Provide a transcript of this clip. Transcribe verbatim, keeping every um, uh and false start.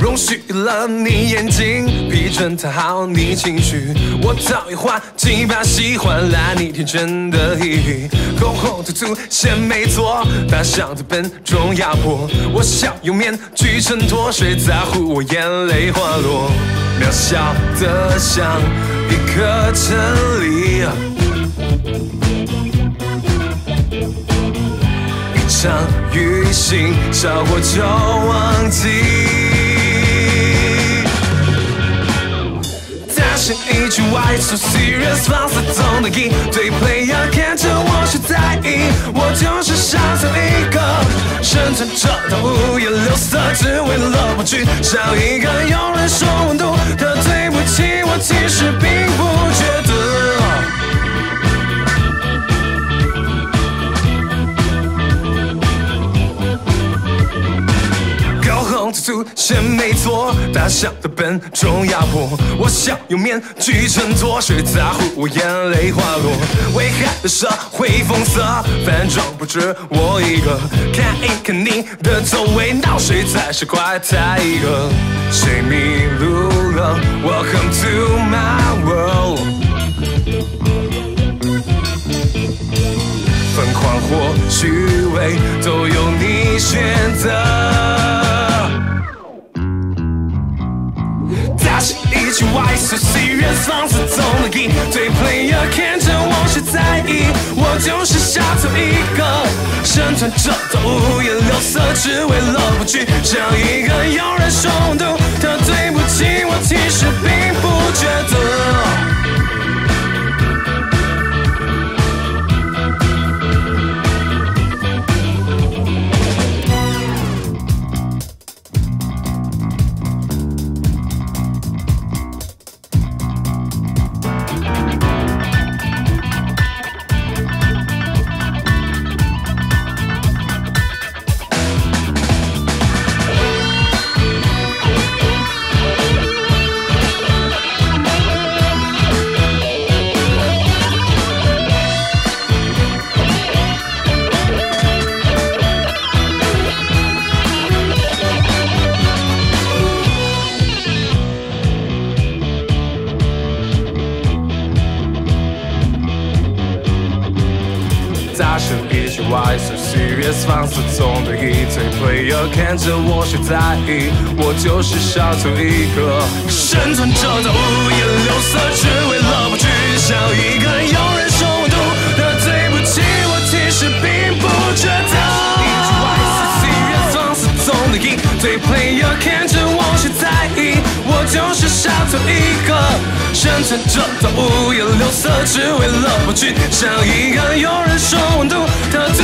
容许了你眼睛疲倦讨好你情绪，我早已花几把喜欢了你天真的抑郁，后后突突先没错，大笑的笨重压迫，我笑用面具衬托，谁在乎我眼泪滑落，渺小的像一颗尘粒，一场雨心烧过就忘记。 一句 Why so serious， 放肆总得意，对 player 看着我是在意，我就是傻笑一个，生存者到五颜六色，只为了玩具，像一个有人说温度的对不起，我其实并不觉得。 祖先没错，大笑的笨重压迫，我笑用面具衬托，谁在乎我眼泪滑落？危害的社会封锁，反正不止我一个。看一看你的周围，闹谁才是怪他一个？谁迷路了 ？Welcome to my world。疯狂或虚伪，都由你选择。 大声一句 Why so serious， 放肆总能赢。对 player 看着我是在意，我就是小丑一个，生存者都五颜六色，只为了玩具，像一个有人说温度的对不起，我其实并不觉得。 大声一句 Why so serious， 放肆总得意，对 player 看着我谁在意，我就是小丑一个，生存者的五颜六色，只为了玩具，像一个有人说温度的对不起，我其实并不觉得。一句 Why so serious， 放肆总得意，对 player 看着我谁在意，我就是小丑一个。 生存者都五颜六色，只为了玩具，像一个有人说温度的。